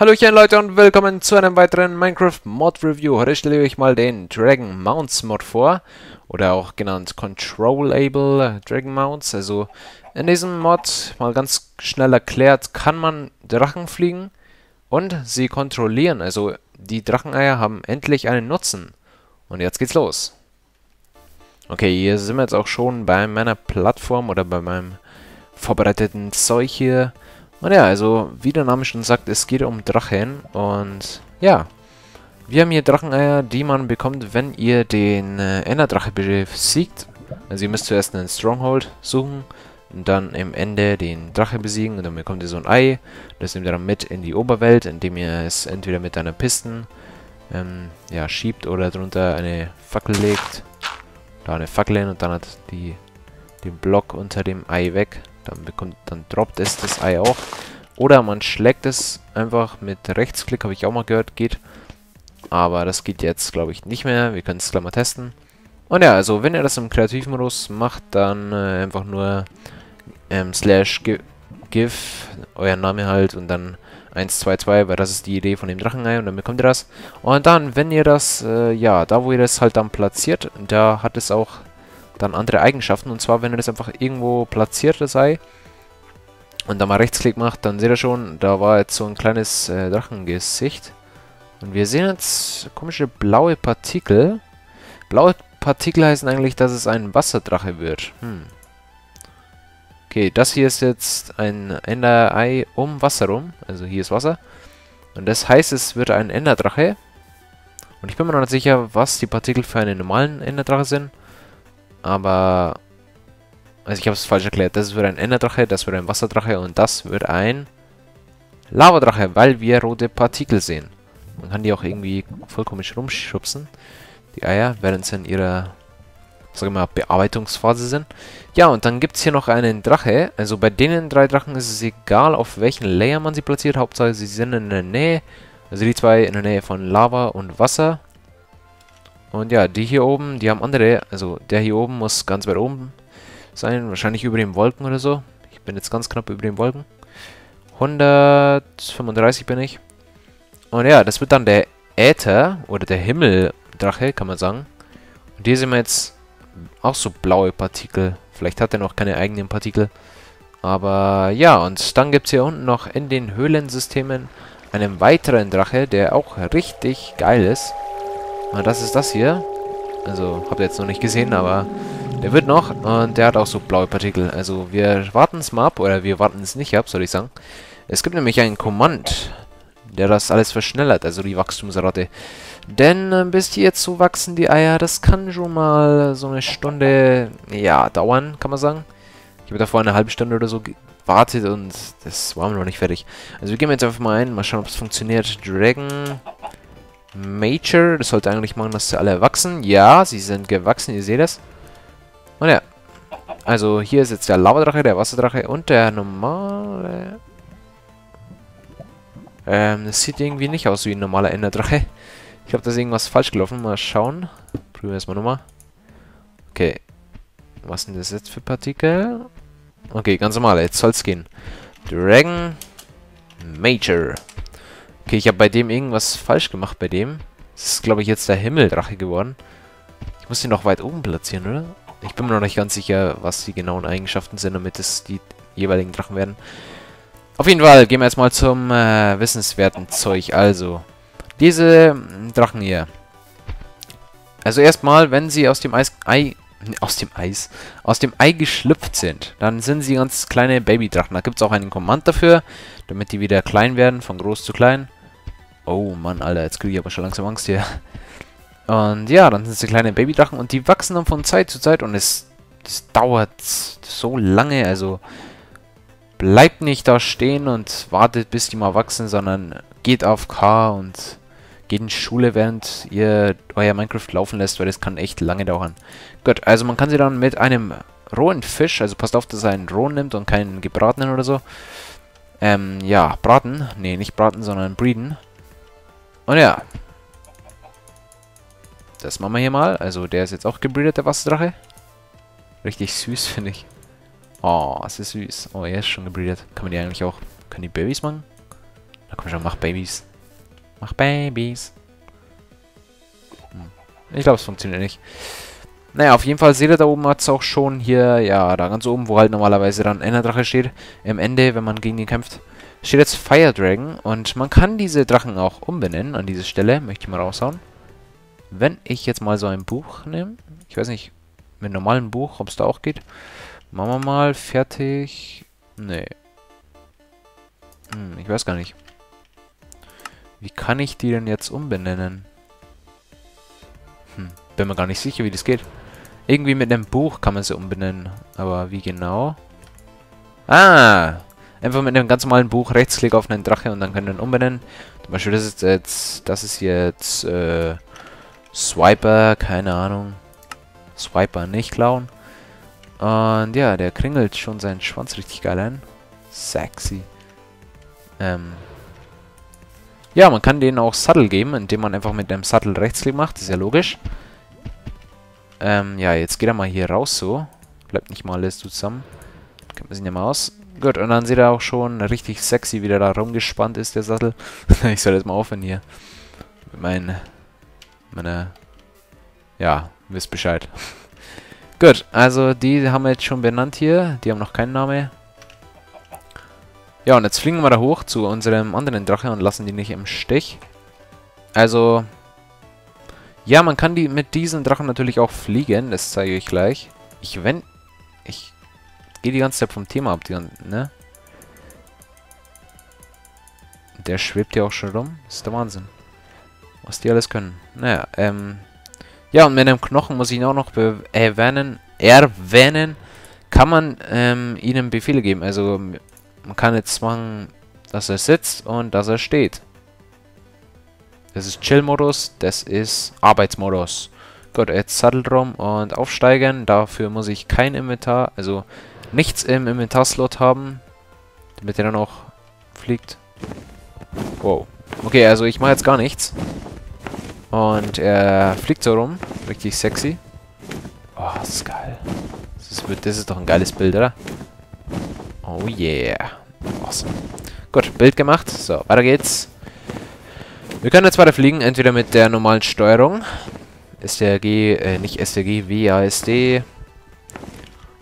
Hallöchen Leute und willkommen zu einem weiteren Minecraft Mod Review. Heute stelle ich euch mal den Dragon Mounts Mod vor, oder auch genannt Controllable Dragon Mounts. Also in diesem Mod, mal ganz schnell erklärt, kann man Drachen fliegen und sie kontrollieren. Also die Dracheneier haben endlich einen Nutzen. Und jetzt geht's los. Okay, hier sind wir jetzt auch schon bei meiner Plattform oder bei meinem vorbereiteten Zeug hier. Und ja, also wie der Name schon sagt, es geht um Drachen und ja, wir haben hier Dracheneier, die man bekommt, wenn ihr den Enderdrache besiegt. Also ihr müsst zuerst einen Stronghold suchen und dann im Ende den Drache besiegen und dann bekommt ihr so ein Ei. Das nehmt ihr dann mit in die Oberwelt, indem ihr es entweder mit einer Pisten schiebt oder drunter eine Fackel legt. Da eine Fackel hin und dann hat die den Block unter dem Ei weg. Dann droppt es das Ei auch. Oder man schlägt es einfach mit Rechtsklick, habe ich auch mal gehört, geht. Aber das geht jetzt, glaube ich, nicht mehr. Wir können es gleich mal testen. Und ja, also wenn ihr das im Kreativmodus macht, dann einfach nur /gif, euer Name halt und dann 122, weil das ist die Idee von dem Drachenei und dann bekommt ihr das. Und dann, wenn ihr das, da wo ihr das halt dann platziert, da hat es auch dann andere Eigenschaften, und zwar wenn ihr das einfach irgendwo platziert, das Ei, und dann mal Rechtsklick macht, dann seht ihr schon, da war jetzt so ein kleines Drachengesicht und wir sehen jetzt komische blaue Partikel. Blaue Partikel heißen eigentlich, dass es ein Wasserdrache wird. Okay, das hier ist jetzt ein Enderei um Wasser rum, also hier ist Wasser und das heißt, es wird ein Enderdrache und ich bin mir noch nicht sicher, was die Partikel für einen normalen Enderdrache sind. Aber, also ich habe es falsch erklärt, das wird ein Enderdrache, das wird ein Wasserdrache und das wird ein Lavadrache, weil wir rote Partikel sehen. Man kann die auch irgendwie voll komisch rumschubsen, die Eier, während sie in ihrer, sagen wir mal, Bearbeitungsphase sind. Ja, und dann gibt es hier noch einen Drache, also bei denen drei Drachen ist es egal, auf welchen Layer man sie platziert, Hauptsache sie sind in der Nähe, also die zwei in der Nähe von Lava und Wasser. Und ja, die hier oben, die haben andere, also der hier oben muss ganz weit oben sein, wahrscheinlich über den Wolken oder so. Ich bin jetzt ganz knapp über den Wolken. 135 bin ich. Und ja, das wird dann der Äther oder der Himmeldrache, kann man sagen. Und hier sehen wir jetzt auch so blaue Partikel. Vielleicht hat er noch keine eigenen Partikel. Aber ja, und dann gibt es hier unten noch in den Höhlensystemen einen weiteren Drache, der auch richtig geil ist. Und das ist das hier. Also, habt ihr jetzt noch nicht gesehen, aber der wird noch. Und der hat auch so blaue Partikel. Also, wir warten es mal ab. Oder wir warten es nicht ab, soll ich sagen. Es gibt nämlich einen Command, der das alles verschnellert. Also, die Wachstumsrate. Denn bis die jetzt so wachsen, die Eier, das kann schon mal so eine Stunde, ja, dauern, kann man sagen. Ich habe da vorhin eine halbe Stunde oder so gewartet und das war mir noch nicht fertig. Also, wir gehen jetzt einfach mal ein. Mal schauen, ob es funktioniert. Dragon Major, das sollte eigentlich machen, dass sie alle wachsen. Ja, sie sind gewachsen, ihr seht das. Und ja, also hier ist jetzt der Lavadrache, der Wasserdrache und der normale. Das sieht irgendwie nicht aus wie ein normaler Enderdrache. Ich glaube, da ist irgendwas falsch gelaufen. Mal schauen. Prüfen wir erstmal nochmal. Okay. Was sind das jetzt für Partikel? Okay, ganz normal, jetzt soll es gehen. Dragon Major. Okay, ich habe bei dem irgendwas falsch gemacht, bei dem. Das ist, glaube ich, jetzt der Himmeldrache geworden. Ich muss ihn noch weit oben platzieren, oder? Ich bin mir noch nicht ganz sicher, was die genauen Eigenschaften sind, damit es die jeweiligen Drachen werden. Auf jeden Fall gehen wir jetzt mal zum wissenswerten Zeug. Also, diese Drachen hier. Also erstmal, wenn sie aus dem Ei geschlüpft sind, dann sind sie ganz kleine Babydrachen. Da gibt es auch einen Command dafür, damit die wieder klein werden, von groß zu klein. Oh Mann, Alter, jetzt kriege ich aber schon langsam Angst hier. Und ja, dann sind sie kleine Babydrachen und die wachsen dann von Zeit zu Zeit und es dauert so lange. Also bleibt nicht da stehen und wartet, bis die mal wachsen, sondern geht auf K und geht in Schule, während ihr euer Minecraft laufen lässt, weil das kann echt lange dauern. Gut, also man kann sie dann mit einem rohen Fisch, also passt auf, dass er einen rohen nimmt und keinen gebratenen oder so. Braten. Nee, nicht braten, sondern breeden. Und ja. Das machen wir hier mal. Also der ist jetzt auch gebreedet, der Wasserdrache. Richtig süß, finde ich. Oh, es ist süß. Oh, er ist schon gebreedet. Kann man die eigentlich auch... Können die Babys machen? Na komm schon, mach Babys. Mach Babys. Ich glaube, es funktioniert nicht. Naja, auf jeden Fall seht ihr, da oben hat es auch schon hier, ja, da ganz oben, wo halt normalerweise dann Enderdrache steht, am Ende, wenn man gegen ihn kämpft, steht jetzt Fire Dragon und man kann diese Drachen auch umbenennen an dieser Stelle, möchte ich mal raushauen. Wenn ich jetzt mal so ein Buch nehme, ich weiß nicht, mit einem normalen Buch, ob es da auch geht, machen wir mal fertig, nee. Ich weiß gar nicht. Wie kann ich die denn jetzt umbenennen? Bin mir gar nicht sicher, wie das geht. Irgendwie mit einem Buch kann man sie umbenennen. Aber wie genau? Ah! Einfach mit einem ganz normalen Buch Rechtsklick auf einen Drache und dann können wir ihn umbenennen. Zum Beispiel, das ist jetzt Swiper, keine Ahnung. Swiper nicht klauen. Und ja, der kringelt schon seinen Schwanz richtig geil ein. Sexy. Ja, man kann denen auch Sattel geben, indem man einfach mit einem Sattel Rechtsklick macht. Das ist ja logisch. Ja, jetzt geht er mal hier raus so. Bleibt nicht mal alles zusammen. Kennt man sich ja mal aus. Gut, und dann seht ihr auch schon richtig sexy, wie der da rumgespannt ist, der Sattel. Ich soll jetzt mal aufhören hier. Mit meiner... Ja, wisst Bescheid. Gut, also die haben wir jetzt schon benannt hier. Die haben noch keinen Namen. Ja, und jetzt fliegen wir da hoch zu unserem anderen Drache und lassen die nicht im Stich. Also... Ja, man kann die mit diesen Drachen natürlich auch fliegen, das zeige ich euch gleich. Ich gehe die ganze Zeit vom Thema ab, ne? Der schwebt ja auch schon rum. Das ist der Wahnsinn. Was die alles können. Naja, ja, und mit einem Knochen muss ich ihn auch noch erwähnen, kann man ihnen Befehle geben. Also, man kann jetzt machen, dass er sitzt und dass er steht. Das ist Chill-Modus, das ist Arbeitsmodus. Gut, jetzt Sattel drum und aufsteigen. Dafür muss ich kein Inventar, also nichts im Inventarslot haben, damit er dann auch fliegt. Wow. Okay, also ich mache jetzt gar nichts. Und er fliegt so rum. Richtig sexy. Oh, das ist geil. Das ist doch ein geiles Bild, oder? Oh yeah. Awesome. Gut, Bild gemacht. So, weiter geht's. Wir können jetzt weiter fliegen, entweder mit der normalen Steuerung. WASD.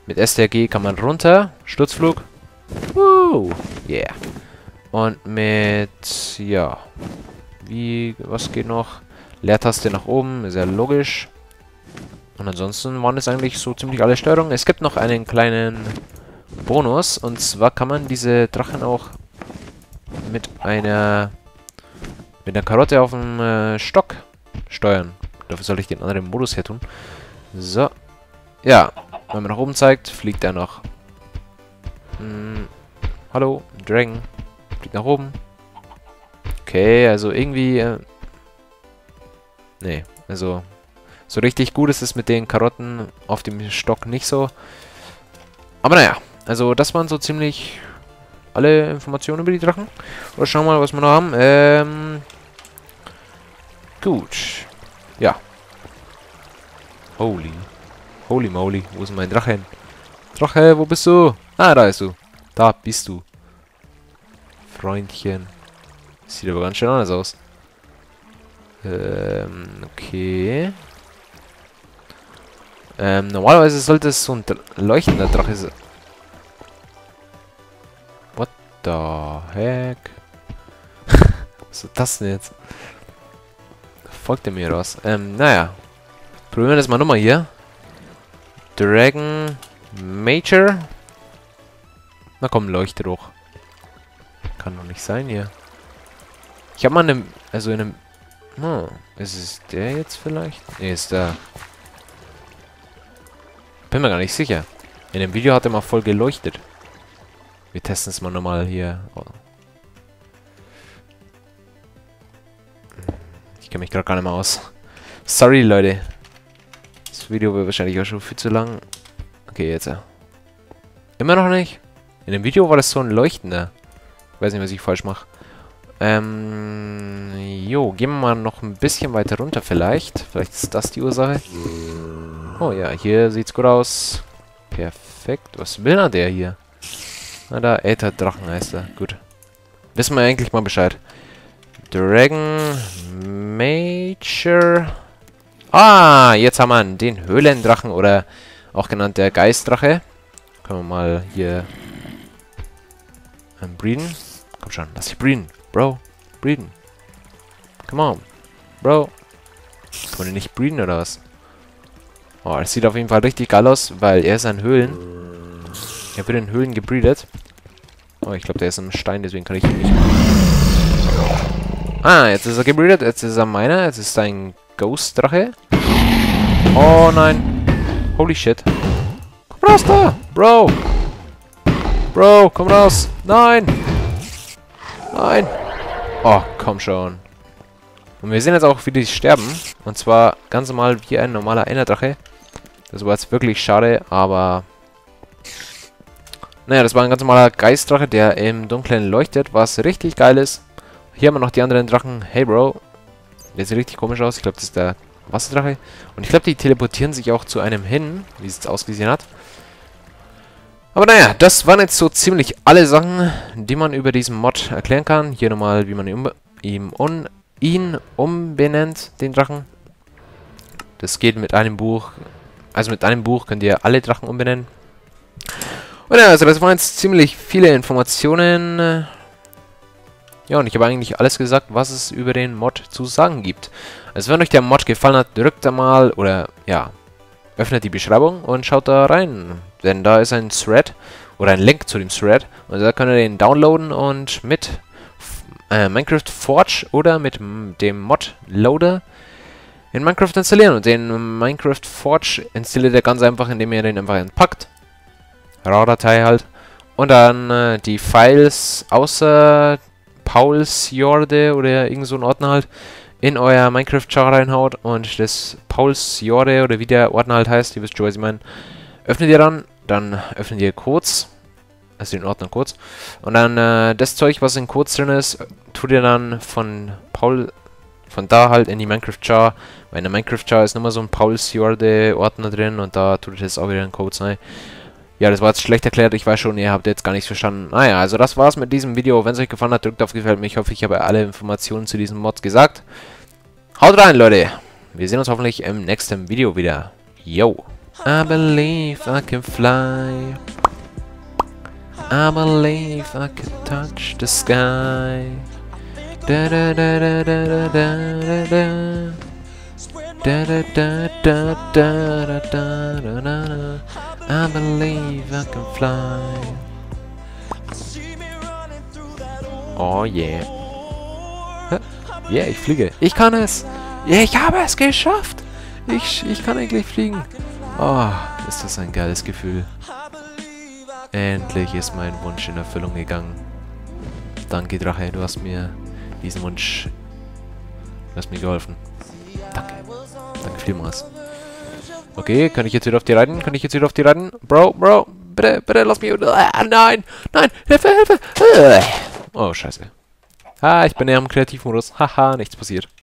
Mit STRG kann man runter. Sturzflug. Woo! Yeah. Und mit, ja. Was geht noch? Leertaste nach oben, ist ja logisch. Und ansonsten waren es eigentlich so ziemlich alle Steuerungen. Es gibt noch einen kleinen Bonus. Und zwar kann man diese Drachen auch mit einer... Mit der Karotte auf dem Stock steuern. Dafür soll ich den anderen Modus her tun. So. Ja. Wenn man nach oben zeigt, fliegt er noch. Hallo, Dragon. Fliegt nach oben. Okay, also irgendwie... nee, also... So richtig gut ist es mit den Karotten auf dem Stock nicht so. Aber naja. Also das waren so ziemlich alle Informationen über die Drachen. Oder schauen wir mal, was wir noch haben. Gut. Ja. Holy. Holy moly. Wo ist mein Drache hin? Drache, wo bist du? Ah, da bist du. Da bist du. Freundchen. Sieht aber ganz schön anders aus. Okay. Normalerweise sollte es so ein leuchtender Drache sein. What the heck? Was ist das denn jetzt? Folgt er mir raus? Naja. Probieren wir das mal nochmal hier. Dragon Major. Na komm, leuchte doch. Kann doch nicht sein hier. Ich habe mal eine... Also in einem... ist es der jetzt vielleicht? Nee, ist da. Bin mir gar nicht sicher. In dem Video hat er mal voll geleuchtet. Wir testen es mal nochmal hier. Oh. Ich kenne mich gerade gar nicht mehr aus. Sorry, Leute. Das Video wird wahrscheinlich auch schon viel zu lang. Okay, jetzt. Immer noch nicht? In dem Video war das so ein leuchtender. Ich weiß nicht, was ich falsch mache. Jo, gehen wir mal noch ein bisschen weiter runter vielleicht. Vielleicht ist das die Ursache. Oh ja, hier sieht's gut aus. Perfekt. Was will denn der hier? Na da, Ätherdrachen heißt er. Gut. Wissen wir eigentlich mal Bescheid. Dragon Major. Ah, jetzt haben wir einen, den Höhlendrachen oder auch genannt der Geistdrache. Können wir mal hier breeden. Komm schon, lass dich breeden, Bro. Breeden. Come on, Bro. Kann man nicht breeden oder was? Oh, das sieht auf jeden Fall richtig geil aus, weil er ist an Höhlen. Er wird in Höhlen gebreedet. Oh, ich glaube, der ist im Stein, deswegen kann ich ihn nicht. Ah, jetzt ist er gebreedet, jetzt ist er meiner, jetzt ist ein Ghost-Drache. Oh nein. Holy shit. Komm raus da! Bro! Bro, komm raus! Nein! Nein! Oh, komm schon. Und wir sehen jetzt auch, wie die sterben. Und zwar ganz normal wie ein normaler Enderdrache. Das war jetzt wirklich schade, aber... Naja, das war ein ganz normaler Geistdrache, der im Dunkeln leuchtet, was richtig geil ist. Hier haben wir noch die anderen Drachen. Hey, Bro. Der sieht richtig komisch aus. Ich glaube, das ist der Wasserdrache. Und ich glaube, die teleportieren sich auch zu einem hin, wie es jetzt ausgesehen hat. Aber naja, das waren jetzt so ziemlich alle Sachen, die man über diesen Mod erklären kann. Hier nochmal, wie man ihn umbenennt, den Drachen. Das geht mit einem Buch. Also mit einem Buch könnt ihr alle Drachen umbenennen. Und ja, also das waren jetzt ziemlich viele Informationen. Ja, und ich habe eigentlich alles gesagt, was es über den Mod zu sagen gibt. Also wenn euch der Mod gefallen hat, drückt da mal oder ja, öffnet die Beschreibung und schaut da rein. Denn da ist ein Thread oder ein Link zu dem Thread. Und da könnt ihr den downloaden und mit Minecraft Forge oder mit dem Mod-Loader in Minecraft installieren. Und den Minecraft Forge installiert ihr ganz einfach, indem ihr den einfach entpackt. RAW-Datei halt. Und dann die Files außer Paulsjorde oder irgend so ein Ordner halt in euer Minecraft-Char reinhaut. Und das Paulsjorde oder wie der Ordner halt heißt, ihr wisst schon, was ich meine, öffnet ihr dann öffnet ihr Codes. Also den Ordner kurz. Und dann das Zeug, was in Codes drin ist, tut ihr dann von da halt in die Minecraft-Jar. Weil in der Minecraft-Jar ist nochmal so ein Paulsjorde-Ordner drin und da tut ihr das auch wieder in Codes rein. Ja, das war jetzt schlecht erklärt. Ich weiß schon, ihr habt jetzt gar nichts verstanden. Naja, also das war's mit diesem Video. Wenn es euch gefallen hat, drückt auf Gefällt mir. Ich hoffe, ich habe alle Informationen zu diesem Mod gesagt. Haut rein, Leute. Wir sehen uns hoffentlich im nächsten Video wieder. Yo. I believe I can fly. I believe I could touch the sky. Da da da da da da da da. Da da da da da da da da. I believe I can fly. Oh yeah. Yeah, ich fliege. Ich kann es. Yeah, ich habe es geschafft. Ich kann endlich fliegen. Oh, ist das ein geiles Gefühl. Endlich ist mein Wunsch in Erfüllung gegangen. Danke, Drache, du hast mir diesen Wunsch... Du hast mir geholfen. Danke. Danke vielmals. Okay, kann ich jetzt wieder auf die reiten? Kann ich jetzt wieder auf die reiten? Bro, Bro, bitte, bitte, lass mich... nein, nein, Hilfe, Hilfe! Oh, scheiße. Ah, ich bin ja im Kreativmodus. Haha, nichts passiert.